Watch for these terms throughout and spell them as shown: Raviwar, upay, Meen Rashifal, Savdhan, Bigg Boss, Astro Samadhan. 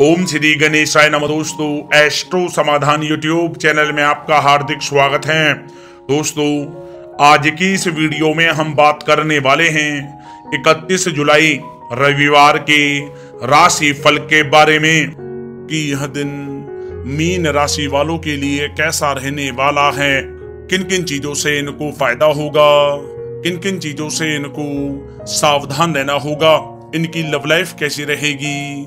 ओम श्री गणेशाय नमः। दोस्तों एस्ट्रो समाधान यूट्यूब चैनल में आपका हार्दिक स्वागत है। दोस्तों आज की इस वीडियो में हम बात करने वाले हैं 31 जुलाई रविवार के राशि फल के बारे में कि यह दिन मीन राशि वालों के लिए कैसा रहने वाला है, किन किन चीजों से इनको फायदा होगा, किन किन चीजों से इनको सावधान रहना होगा, इनकी लव लाइफ कैसी रहेगी,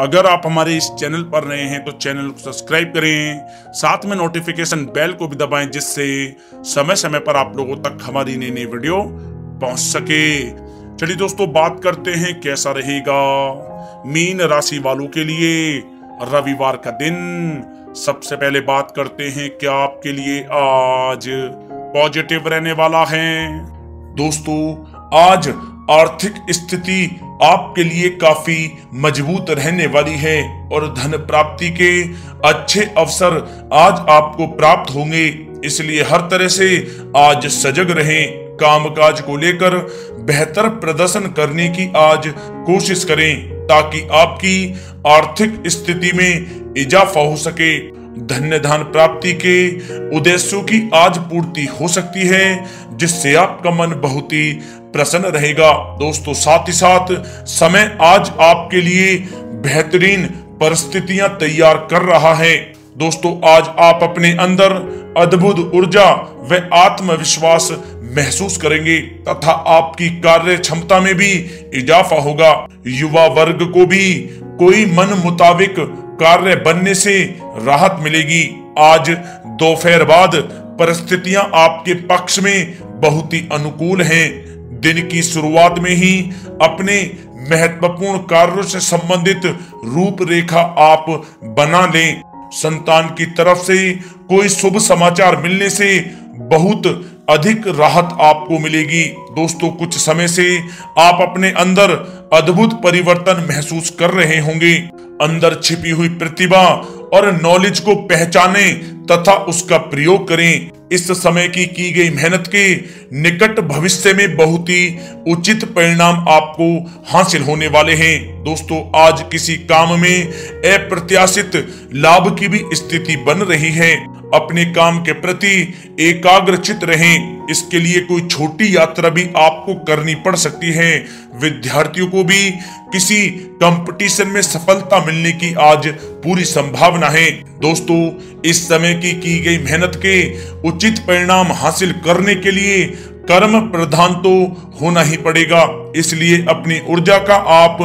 अगर आप हमारे इस चैनल पर नए हैं तो चैनल को सब्सक्राइब करें, साथ में नोटिफिकेशन बेल को भी दबाएं जिससे समय समय पर आप लोगों तक हमारी नई नई वीडियो पहुंच सके। चलिए दोस्तों बात करते हैं कैसा रहेगा मीन राशि वालों के लिए रविवार का दिन। सबसे पहले बात करते हैं क्या आपके लिए आज पॉजिटिव रहने वाला है। दोस्तों आज आर्थिक स्थिति आपके लिए काफी मजबूत रहने वाली है और धन प्राप्ति के अच्छे अवसर आज आपको प्राप्त होंगे, इसलिए हर तरह से आज सजग रहें। कामकाज को लेकर बेहतर प्रदर्शन करने की आज कोशिश करें ताकि आपकी आर्थिक स्थिति में इजाफा हो सके। धन्य धान प्राप्ति के उद्देश्यों की आज पूर्ति हो सकती है जिससे आपका मन बहुत ही प्रसन्न रहेगा। दोस्तों साथ ही साथ समय आज आपके लिए बेहतरीन परिस्थितियां तैयार कर रहा है। दोस्तों आज आप अपने अंदर अद्भुत ऊर्जा व आत्मविश्वास महसूस करेंगे तथा आपकी कार्य क्षमता में भी इजाफा होगा। युवा वर्ग को भी कोई मन मुताबिक कार्य बनने से राहत मिलेगी। आज दोपहर बाद परिस्थितियां आपके पक्ष में बहुत ही अनुकूल हैं। दिन की शुरुआत में ही अपने महत्वपूर्ण कार्यों से संबंधित रूपरेखा आप बना लें। संतान की तरफ से कोई शुभ समाचार मिलने से बहुत अधिक राहत आपको मिलेगी। दोस्तों कुछ समय से आप अपने अंदर अद्भुत परिवर्तन महसूस कर रहे होंगे। अंदर छिपी हुई प्रतिभा और नॉलेज को पहचाने तथा उसका प्रयोग करें। इस समय की गई मेहनत के निकट भविष्य में बहुत ही उचित परिणाम आपको हासिल होने वाले हैं। दोस्तों आज किसी काम में अप्रत्याशित लाभ की भी स्थिति बन रही है। अपने काम के प्रति एकाग्रचित रहें, इसके लिए कोई छोटी यात्रा भी आपको करनी पड़ सकती है। विद्यार्थियों को भी किसी कंपटीशन में सफलता मिलने की आज पूरी संभावना है। दोस्तों इस समय की गई मेहनत के उचित परिणाम हासिल करने के लिए कर्म प्रधान तो होना ही पड़ेगा, इसलिए अपनी ऊर्जा का आप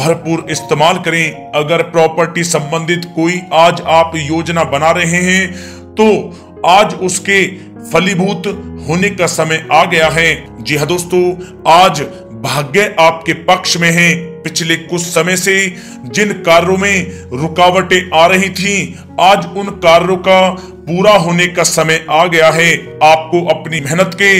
भरपूर इस्तेमाल करें। अगर प्रॉपर्टी संबंधित कोई आज आप योजना बना रहे हैं तो आज उसके फलीभूत होने का समय आ गया है। जी हाँ दोस्तों आज भाग्य आपके पक्ष में है। पिछले कुछ समय से जिन कार्यों में रुकावटें आ रही थीं, आज उन कार्यों का पूरा होने का समय आ गया है। आपको अपनी मेहनत के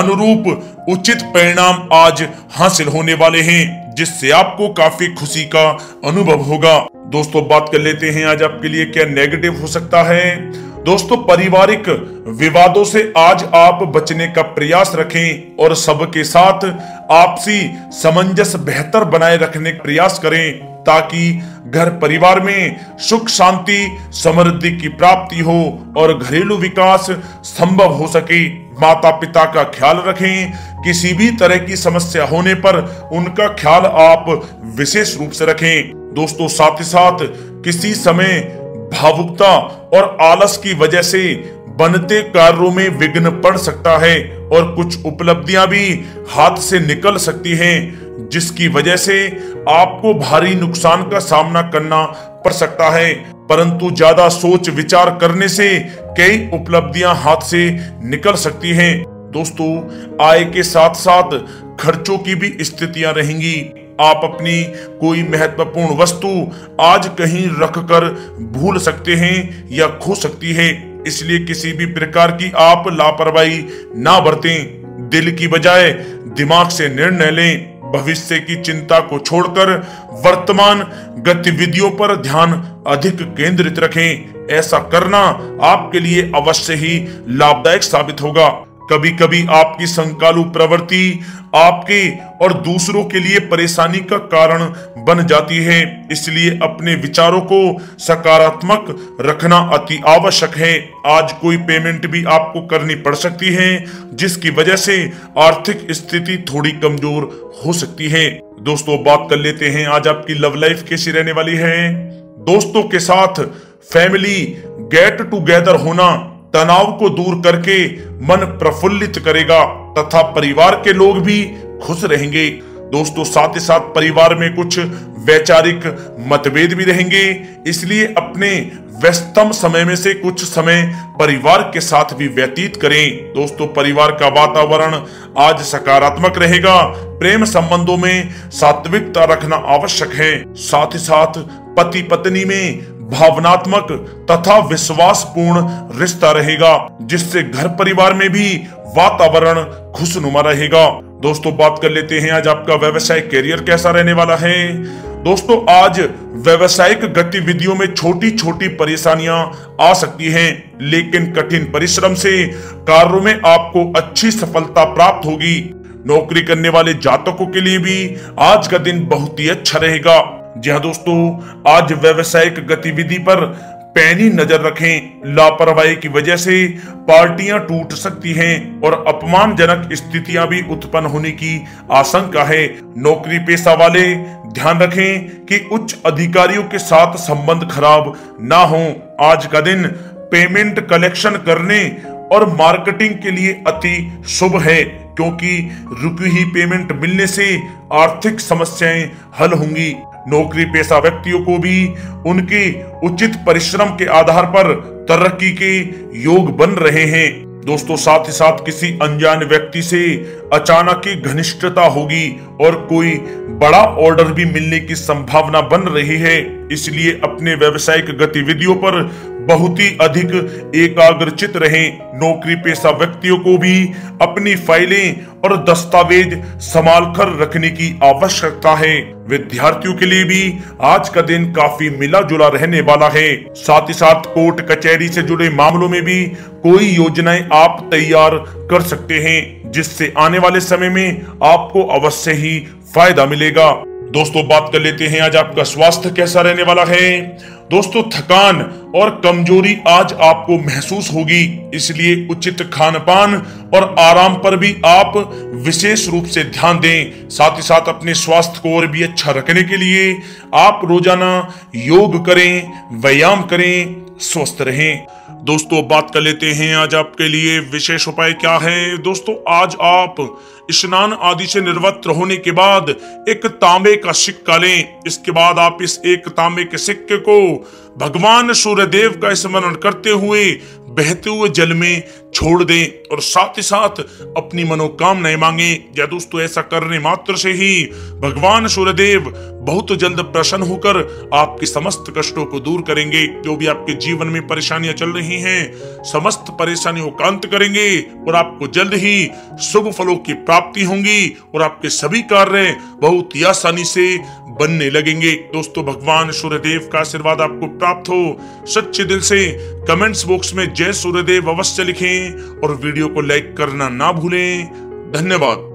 अनुरूप उचित परिणाम आज हासिल होने वाले हैं जिससे आपको काफी खुशी का अनुभव होगा। दोस्तों बात कर लेते हैं आज आपके लिए क्या नेगेटिव हो सकता है। दोस्तों पारिवारिक विवादों से आज आप बचने का प्रयास रखें और सबके साथ आपसी सामंजस्य बेहतर बनाए रखने का प्रयास करें ताकि घर परिवार में सुख शांति समृद्धि की प्राप्ति हो और घरेलू विकास संभव हो सके। माता पिता का ख्याल रखें, किसी भी तरह की समस्या होने पर उनका ख्याल आप विशेष रूप से रखें। दोस्तों साथ ही साथ किसी समय भावुकता और आलस की वजह से बनते कार्यों में विघ्न पड़ सकता है और कुछ उपलब्धियां भी हाथ से निकल सकती हैं जिसकी वजह से आपको भारी नुकसान का सामना करना पड़ सकता है, परंतु ज्यादा सोच विचार करने से कई उपलब्धियां हाथ से निकल सकती हैं। दोस्तों आय के साथ साथ खर्चों की भी स्थितियां रहेंगी। आप अपनी कोई महत्वपूर्ण वस्तु आज कहीं रखकर भूल सकते हैं या खो सकती है, इसलिए किसी भी प्रकार की आप लापरवाही ना बरतें। दिल की बजाय दिमाग से निर्णय लें। भविष्य की चिंता को छोड़कर वर्तमान गतिविधियों पर ध्यान अधिक केंद्रित रखें। ऐसा करना आपके लिए अवश्य ही लाभदायक साबित होगा। कभी कभी आपकी संकालु प्रवृत्ति आपके और दूसरों के लिए परेशानी का कारण बन जाती है, इसलिए अपने विचारों को सकारात्मक रखना अति आवश्यक है। आज कोई पेमेंट भी आपको करनी पड़ सकती है, जिसकी वजह से आर्थिक स्थिति थोड़ी कमजोर हो सकती है। दोस्तों, बात कर लेते हैं आज आपकी लव लाइफ कैसी रहने वाली है। दोस्तों के साथ फैमिली गेट टुगेदर होना तनाव को दूर करके मन प्रफुल्लित करेगा तथा परिवार के लोग भी खुश रहेंगे। दोस्तों, साथ ही साथ परिवार में कुछ वैचारिक मतभेद भी रहेंगे, इसलिए अपने व्यस्तम समय में से कुछ समय परिवार के साथ भी व्यतीत करें। दोस्तों, परिवार का वातावरण आज सकारात्मक रहेगा। प्रेम संबंधों में सात्विकता रखना आवश्यक है। साथ ही साथ पति पत्नी में भावनात्मक तथा विश्वासपूर्ण रिश्ता रहेगा, जिससे घर परिवार में भी वातावरण खुशनुमा रहेगा। दोस्तों, बात कर लेते हैं आज आपका व्यवसाय करियर कैसा रहने वाला है। दोस्तों, आज व्यवसायिक गतिविधियों में छोटी छोटी परेशानियां आ सकती हैं, लेकिन कठिन परिश्रम से कार्यों में आपको अच्छी सफलता प्राप्त होगी। नौकरी करने वाले जातकों के लिए भी आज का दिन बहुत ही अच्छा रहेगा। जी हाँ दोस्तों, आज व्यवसायिक गतिविधि पर पैनी नजर रखें। लापरवाही की वजह से पार्टियां टूट सकती हैं और अपमानजनक स्थितियां भी उत्पन्न होने की आशंका है। नौकरी पेशा वाले ध्यान रखें कि उच्च अधिकारियों के साथ संबंध खराब ना हो। आज का दिन पेमेंट कलेक्शन करने और मार्केटिंग के लिए अति शुभ है, क्योंकि रुकी हुई पेमेंट मिलने से आर्थिक समस्याएं हल होंगी। नौकरी पेशा व्यक्तियों को भी उनके उचित परिश्रम के आधार पर तरक्की के योग बन रहे हैं। दोस्तों, साथ ही साथ किसी अनजान व्यक्ति से अचानक ही घनिष्ठता होगी और कोई बड़ा ऑर्डर भी मिलने की संभावना बन रही है, इसलिए अपने व्यवसायिक गतिविधियों पर बहुत ही अधिक एकाग्रचित रहें। नौकरी पेशा व्यक्तियों को भी अपनी फाइलें और दस्तावेज संभाल कर रखने की आवश्यकता है। विद्यार्थियों के लिए भी आज का दिन काफी मिला जुला रहने वाला है। साथ ही साथ कोर्ट कचहरी से जुड़े मामलों में भी कोई योजनाएं आप तैयार कर सकते हैं, जिससे आने वाले समय में आपको अवश्य ही फायदा मिलेगा। दोस्तों, बात कर लेते हैं आज आपका स्वास्थ्य कैसा रहने वाला है। दोस्तों, थकान और कमजोरी आज आपको महसूस होगी, इसलिए उचित खानपान और आराम पर भी आप विशेष रूप से ध्यान दें। साथ ही साथ अपने स्वास्थ्य को और भी अच्छा रखने के लिए आप रोजाना योग करें, व्यायाम करें, स्वस्थ रहें। दोस्तों, बात कर लेते हैं आज आपके लिए विशेष उपाय क्या है। दोस्तों, आज आप स्नान आदि से निर्वृत्त होने के बाद एक तांबे का सिक्का लें। इसके बाद आप इस एक तांबे के सिक्के को भगवान सूर्य देव का स्मरण करते हुए बहते हुए जल में छोड़ दें और साथ ही साथ अपनी मनोकामनाएं मांगे। या दोस्तों, ऐसा करने मात्र से ही भगवान सूर्यदेव बहुत जल्द प्रसन्न होकर आपके समस्त कष्टों को दूर करेंगे। जो भी आपके जीवन में परेशानियां चल रही हैं, समस्त परेशानियों का अंत करेंगे और आपको जल्द ही शुभ फलों की प्राप्ति होंगी और आपके सभी कार्य बहुत ही आसानी से बनने लगेंगे। दोस्तों, भगवान सूर्यदेव का आशीर्वाद आपको प्राप्त हो। सच्चे दिल से कमेंट्स बॉक्स में जय सूर्यदेव अवश्य लिखें और वीडियो को लाइक करना ना भूलें। धन्यवाद।